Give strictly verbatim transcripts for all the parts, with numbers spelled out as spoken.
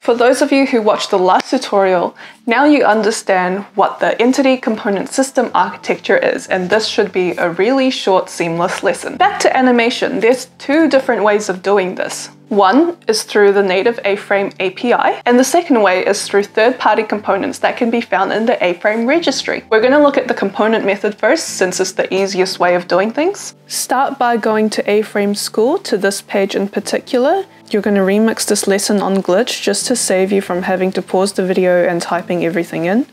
For those of you who watched the last tutorial, now you understand what the entity component system architecture is, and this should be a really short, seamless lesson. Back to animation, there's two different ways of doing this. One is through the native A-Frame A P I, and the second way is through third-party components that can be found in the A-Frame registry. We're going to look at the component method first, since it's the easiest way of doing things. Start by going to A-Frame School, to this page in particular. You're going to remix this lesson on Glitch just to save you from having to pause the video and typing everything in.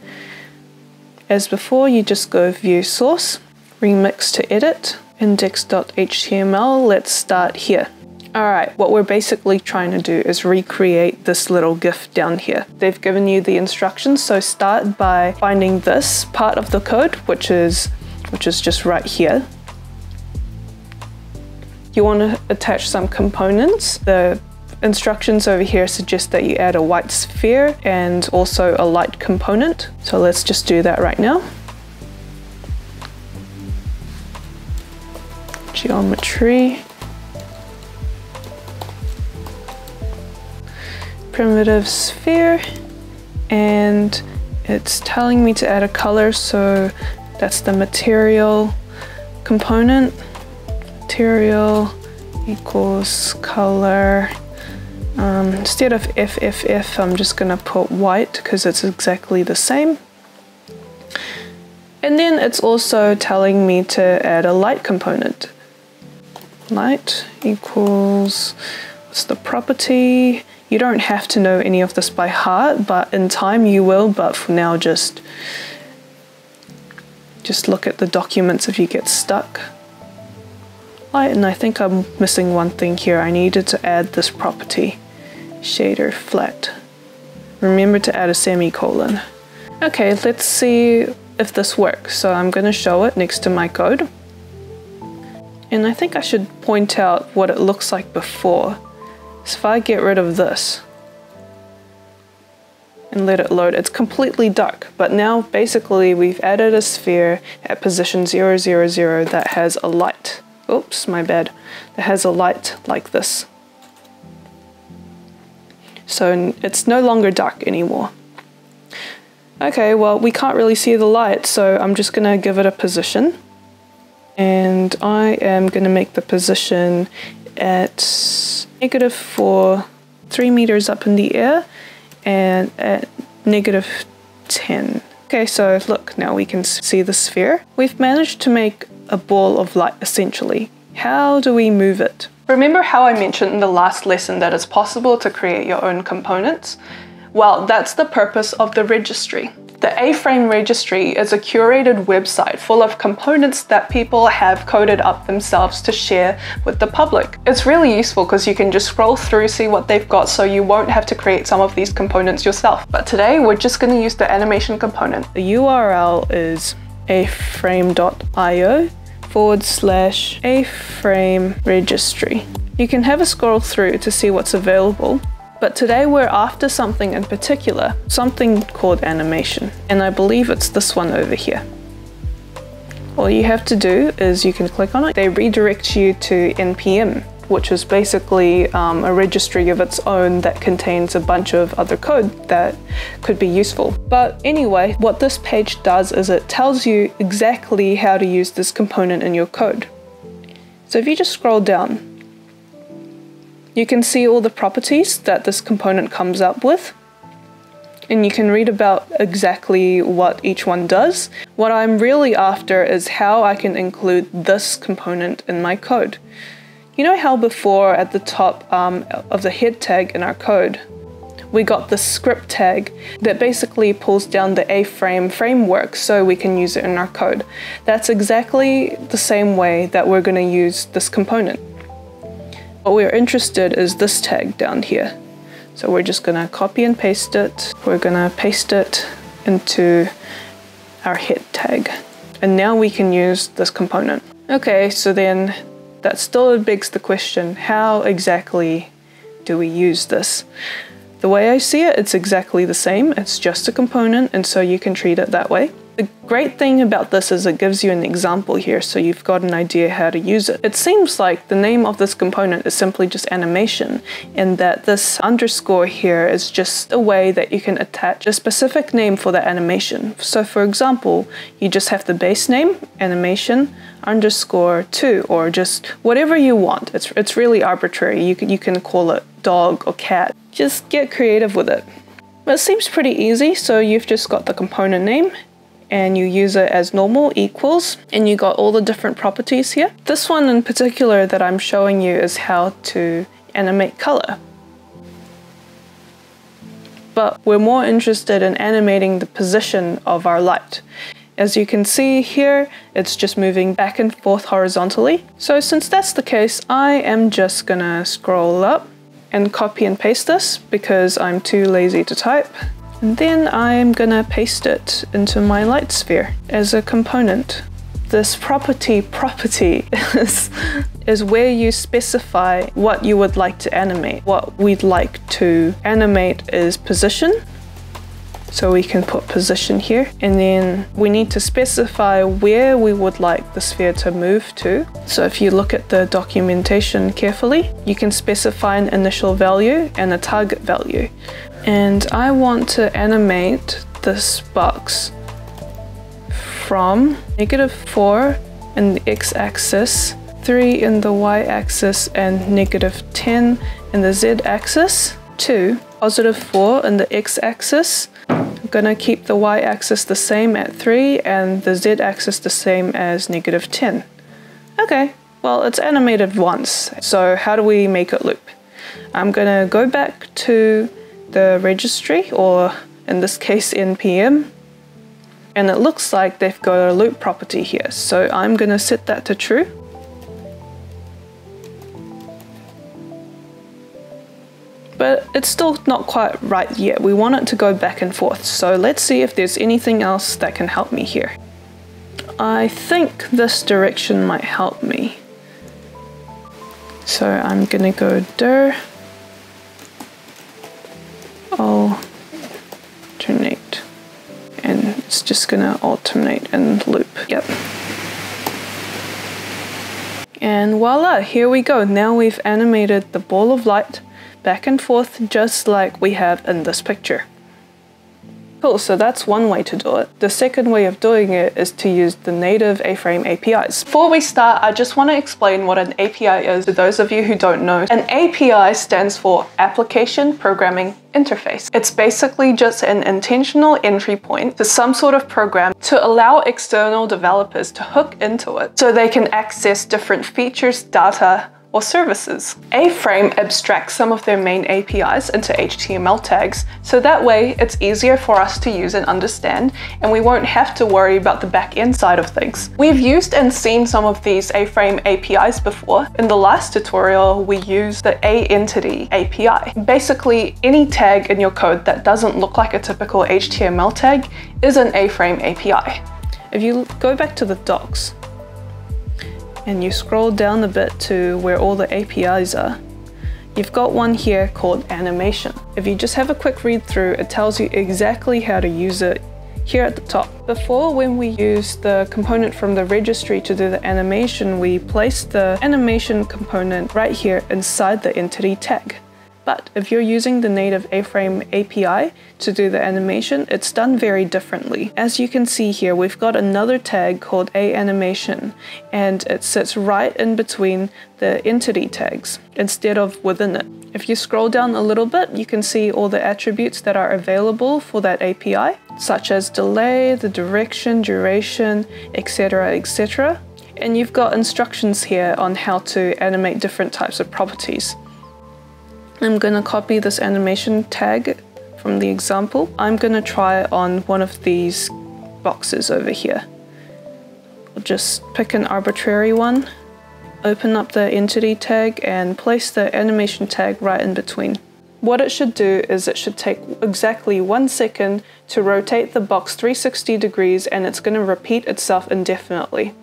As before, you just go View Source, Remix to Edit, index dot H T M L, let's start here. Alright, what we're basically trying to do is recreate this little GIF down here. They've given you the instructions, so start by finding this part of the code, which is, which is just right here. You want to attach some components. The instructions over here suggest that you add a white sphere and also a light component. So let's just do that right now. Geometry. Primitive sphere, and it's telling me to add a color, so that's the material component. Material equals color. Um, instead of F F F, I'm just gonna put white because it's exactly the same. And then it's also telling me to add a light component. Light equals, what's the property? You don't have to know any of this by heart, but in time you will, but for now just, just look at the documents if you get stuck. Right, and I think I'm missing one thing here. I needed to add this property, shader flat. Remember to add a semicolon. Okay, let's see if this works. So I'm going to show it next to my code. And I think I should point out what it looks like before. So if I get rid of this and let it load, it's completely dark. But now basically we've added a sphere at position zero, zero, zero that has a light. Oops, my bad. That has a light like this. So it's no longer dark anymore. Okay, well, we can't really see the light, so I'm just gonna give it a position. And I am gonna make the position at negative four, three meters up in the air, and at negative ten. Okay, so look, now we can see the sphere. We've managed to make a ball of light essentially. How do we move it? Remember how I mentioned in the last lesson that it's possible to create your own components? Well, that's the purpose of the registry. The A-Frame registry is a curated website full of components that people have coded up themselves to share with the public. It's really useful because you can just scroll through, see what they've got, so you won't have to create some of these components yourself. But today we're just going to use the animation component. The U R L is aframe.io forward slash A-Frame registry. You can have a scroll through to see what's available. But today we're after something in particular, something called animation. And I believe it's this one over here. All you have to do is you can click on it. They redirect you to N P M, which is basically um, a registry of its own that contains a bunch of other code that could be useful. But anyway, what this page does is it tells you exactly how to use this component in your code. So if you just scroll down, you can see all the properties that this component comes up with, and you can read about exactly what each one does. What I'm really after is how I can include this component in my code. You know how before at the top um, of the head tag in our code, we got the script tag that basically pulls down the A-Frame framework so we can use it in our code. That's exactly the same way that we're going to use this component. What we're interested in is this tag down here. So we're just going to copy and paste it. We're going to paste it into our head tag. And now we can use this component. Okay, so then that still begs the question, how exactly do we use this? The way I see it, it's exactly the same. It's just a component, and so you can treat it that way. The great thing about this is it gives you an example here, so you've got an idea how to use it. It seems like the name of this component is simply just animation, and that this underscore here is just a way that you can attach a specific name for that animation. So for example, you just have the base name, animation, underscore two, or just whatever you want. It's, it's really arbitrary. You can, you can call it dog or cat. Just get creative with it. It seems pretty easy, so you've just got the component name and you use it as normal equals, and you got all the different properties here. This one in particular that I'm showing you is how to animate color. But we're more interested in animating the position of our light. As you can see here, it's just moving back and forth horizontally. So since that's the case, I am just gonna scroll up and copy and paste this because I'm too lazy to type. And then I'm gonna paste it into my light sphere as a component. This property property is, is where you specify what you would like to animate. What we'd like to animate is position. So we can put position here, and then we need to specify where we would like the sphere to move to. So if you look at the documentation carefully, you can specify an initial value and a target value. And I want to animate this box from negative four in the x-axis, three in the y-axis, and negative ten in the z-axis, to positive four in the x-axis. I'm gonna keep the y-axis the same at three and the z-axis the same as negative ten. Okay, well, it's animated once, so how do we make it loop? I'm gonna go back to the registry, or in this case N P M, and it looks like they've got a loop property here, so I'm gonna set that to true. But it's still not quite right yet. We want it to go back and forth. So let's see if there's anything else that can help me here. I think this direction might help me. So I'm gonna go dir, alternate, and it's just gonna alternate and loop, yep. And voila, here we go. Now we've animated the ball of light back and forth just like we have in this picture. Cool, so that's one way to do it. The second way of doing it is to use the native A-Frame A P Is. Before we start, I just want to explain what an A P I is to those of you who don't know. An A P I stands for Application Programming Interface. It's basically just an intentional entry point to some sort of program to allow external developers to hook into it so they can access different features, data, or services. A-Frame abstracts some of their main A P Is into H T M L tags, so that way it's easier for us to use and understand, and we won't have to worry about the back-end side of things. We've used and seen some of these A-Frame A P Is before. In the last tutorial, we used the A-Entity A P I. Basically, any tag in your code that doesn't look like a typical H T M L tag is an A-Frame A P I. If you go back to the docs, and you scroll down a bit to where all the A P Is are, you've got one here called Animation. If you just have a quick read through, it tells you exactly how to use it here at the top. Before, when we used the component from the registry to do the animation, we placed the animation component right here inside the entity tag. But if you're using the native A-Frame A P I to do the animation, it's done very differently. As you can see here, we've got another tag called A-Animation, and it sits right in between the entity tags instead of within it. If you scroll down a little bit, you can see all the attributes that are available for that A P I, such as delay, the direction, duration, et cetera, et cetera. And you've got instructions here on how to animate different types of properties. I'm gonna copy this animation tag from the example. I'm gonna try it on one of these boxes over here. I'll just pick an arbitrary one, open up the entity tag, and place the animation tag right in between. What it should do is it should take exactly one second to rotate the box three hundred sixty degrees, and it's gonna repeat itself indefinitely.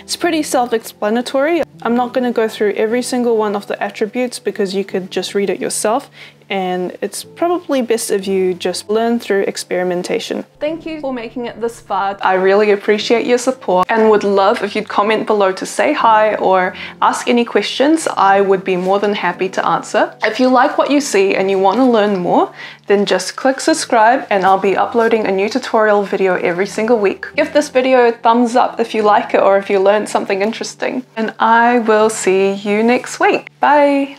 It's pretty self-explanatory. I'm not going to go through every single one of the attributes because you could just read it yourself. and it's probably best if you just learn through experimentation. Thank you for making it this far. I really appreciate your support and would love if you'd comment below to say hi or ask any questions. I would be more than happy to answer. If you like what you see and you want to learn more, then just click subscribe and I'll be uploading a new tutorial video every single week. Give this video a thumbs up if you like it or if you learned something interesting. And I will see you next week. Bye!